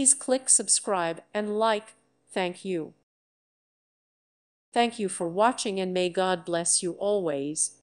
please click subscribe and like. Thank you. Thank you for watching, and may God bless you always.